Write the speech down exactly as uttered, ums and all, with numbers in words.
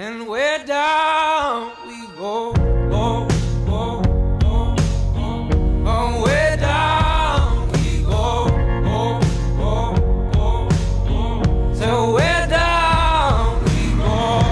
and we're down.